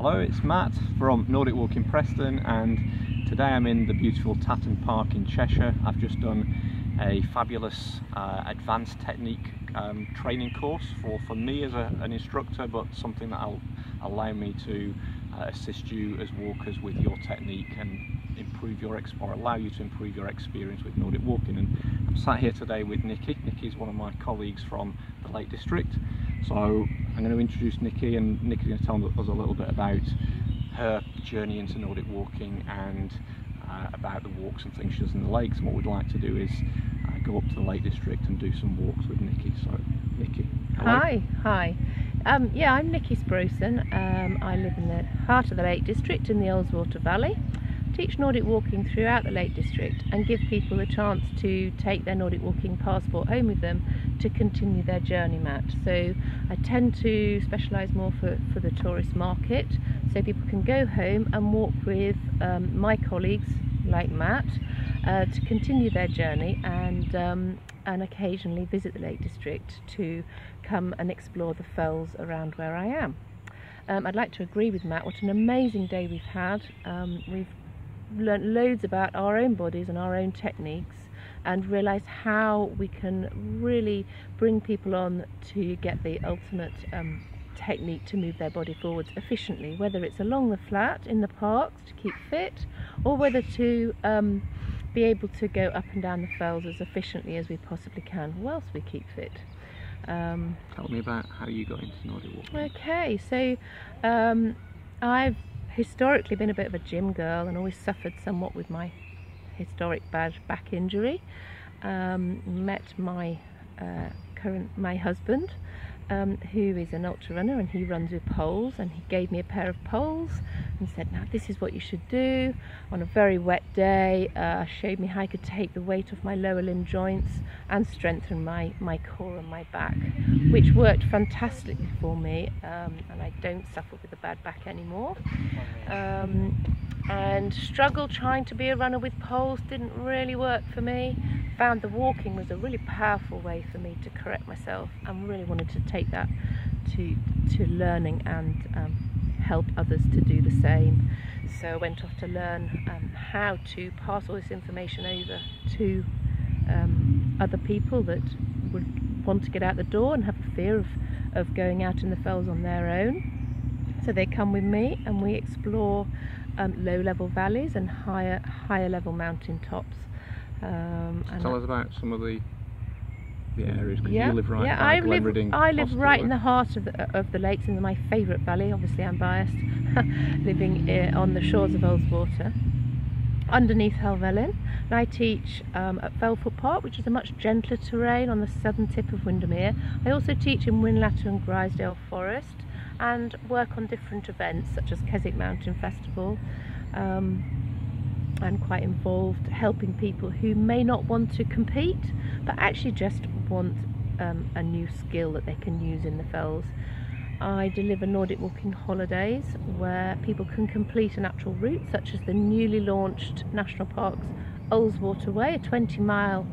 Hello, it's Matt from Nordic Walk in Preston, and today I'm in the beautiful Tatton Park in Cheshire. I've just done a fabulous advanced technique training course for me as an instructor, but something that will allow me to assist you as walkers with your technique and allow you to improve your experience with Nordic walking. And I'm sat here today with Nikki. Nikki's one of my colleagues from the Lake District. So I'm going to introduce Nikki, and Nikki's going to tell us a little bit about her journey into Nordic walking and about the walks and things she does in the lakes. And what we'd like to do is go up to the Lake District and do some walks with Nikki. So Nikki, hello. Hi. Yeah, I'm Nikki Sproson. I live in the heart of the Lake District in the Ullswater Valley. I teach Nordic walking throughout the Lake District and give people the chance to take their Nordic walking passport home with them to continue their journey, Matt. So I tend to specialise more for the tourist market, so people can go home and walk with my colleagues like Matt to continue their journey and occasionally visit the Lake District to come and explore the fells around where I am. I'd like to agree with Matt. What an amazing day we've had. We've learnt loads about our own bodies and our own techniques, and realise how we can really bring people on to get the ultimate technique to move their body forwards efficiently, whether it's along the flat in the parks to keep fit, or whether to be able to go up and down the fells as efficiently as we possibly can whilst we keep fit. Tell me about how you got into Nordic walking. Okay, so I've historically been a bit of a gym girl and always suffered somewhat with my historic bad back injury. Met my my husband, who is an ultra runner, and he runs with poles, and he gave me a pair of poles and said, now this is what you should do on a very wet day. Showed me how I could take the weight off my lower limb joints and strengthen my core and my back, which worked fantastically for me, and I don't suffer with a bad back anymore. And struggled trying to be a runner with poles, didn't really work for me. Found the walking was a really powerful way for me to correct myself, and really wanted to take that to learning and help others to do the same. So I went off to learn how to pass all this information over to other people that would want to get out the door and have a fear of going out in the fells on their own. So they come with me and we explore low-level valleys and higher level mountain tops. Tell us about some of the areas, because you live right by Glenridding. I live right in the heart of the lakes, in my favourite valley. Obviously I'm biased, living on the shores of Ullswater, underneath Helvellyn. And I teach at Fellfoot Park, which is a much gentler terrain on the southern tip of Windermere. I also teach in Winlatter and Grisedale Forest, and work on different events such as Keswick Mountain Festival. I'm quite involved helping people who may not want to compete, but actually just want a new skill that they can use in the fells. I deliver Nordic walking holidays where people can complete a natural route, such as the newly launched National Park's Ullswater Way, a 20-mile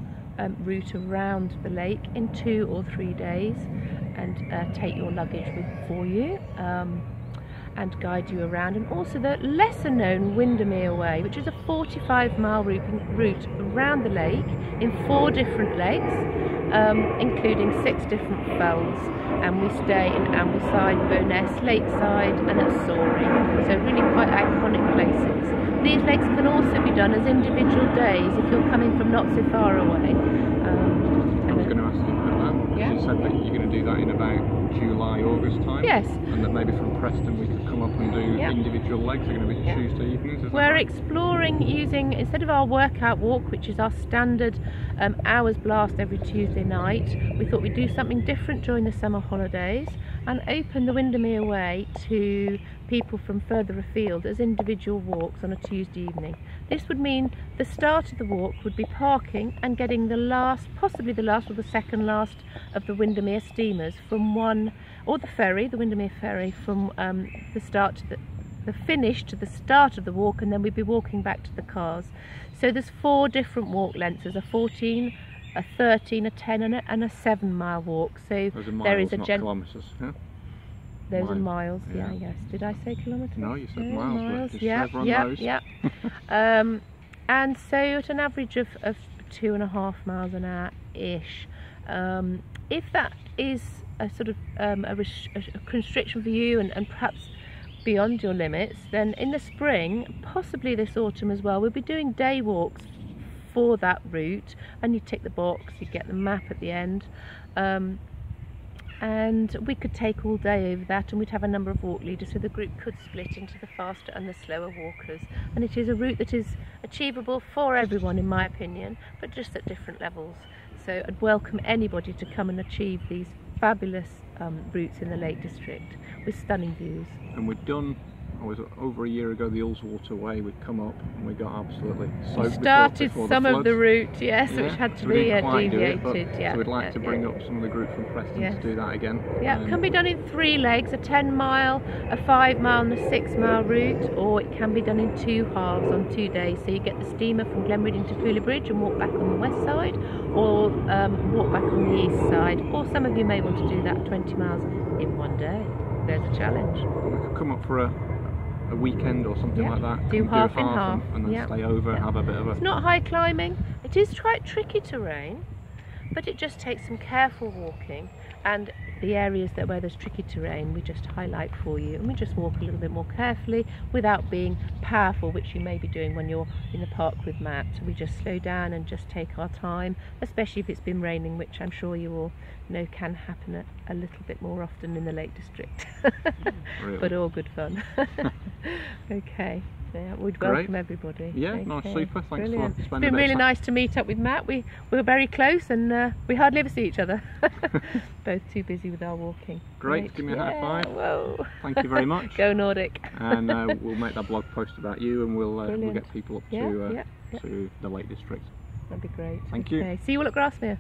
route around the lake in 2 or 3 days, and take your luggage for you and guide you around. And also the lesser known Windermere Way, which is a 45-mile route around the lake in 4 different lakes, including 6 different fells, and we stay in Ambleside, Bowness, Lakeside and at Sorey, so really quite iconic places. These lakes can also be done as individual days if you're coming from not so far away. I was going to ask you about that. Yeah? You said that you're going to do that in about July, August time. Yes. And that maybe from Preston we could come up and do individual lakes. They're going to be Tuesday evenings. We're exploring using, instead of our workout walk, which is our standard hours blast every Tuesday night, we thought we'd do something different during the summer holidays and open the Windermere Way to people from further afield as individual walks on a Tuesday evening. This would mean the start of the walk would be parking and getting the last, possibly the last or the second last of the Windermere steamers from one, or the ferry, the Windermere ferry, from the start to the finish to the start of the walk, and then we'd be walking back to the cars. So there's 4 different walk lengths. There's a 14, a 13, a 10 and a 7-mile walk. So there is a Those are miles, yeah. Did I say kilometres? No, you said miles. Yeah. And so at an average of 2.5 miles an hour-ish. If that is a sort of a constriction for you and perhaps beyond your limits, then in the spring, possibly this autumn as well, we'll be doing day walks for that route, and you tick the box, you get the map at the end, and we could take all day over that, and we'd have a number of walk leaders, so the group could split into the faster and the slower walkers. And it is a route that is achievable for everyone, in my opinion, but just at different levels. So I'd welcome anybody to come and achieve these fabulous routes in the Lake District with stunning views. And we're done. It was over a year ago, the Ullswater Way would come up and we got absolutely soaked. We started before some of the route, which had to be deviated. So we'd like to bring up some of the group from Preston to do that again. Yeah, it can be done in three legs, a 10 mile, a 5 mile and a 6 mile route, or it can be done in two halves on 2 days. So you get the steamer from Glenridding to Pooley Bridge and walk back on the west side, or walk back on the east side, or some of you may want to do that 20 miles in one day. There's a challenge. But we could come up for a weekend or something like that. Do half and half. And then stay over and have a bit of a... It's not high climbing. It is quite tricky terrain, but it just takes some careful walking, and the areas that where there's tricky terrain we just highlight for you, and we just walk a little bit more carefully without being powerful, which you may be doing when you're in the park with Matt. We just slow down and just take our time, especially if it's been raining, which I'm sure you all know can happen a little bit more often in the Lake District. But all good fun. Okay. Yeah, we'd welcome everybody. Yeah, nice, super. Thanks for spending the day. It's been really nice to meet up with Matt. We were very close, and we hardly ever see each other. Both too busy with our walking. Great. Give me a high five. Whoa. Thank you very much. Go Nordic. And we'll make that blog post about you, and we'll get people up to the Lake District. That'd be great. Thank you. See you all at Grasmere.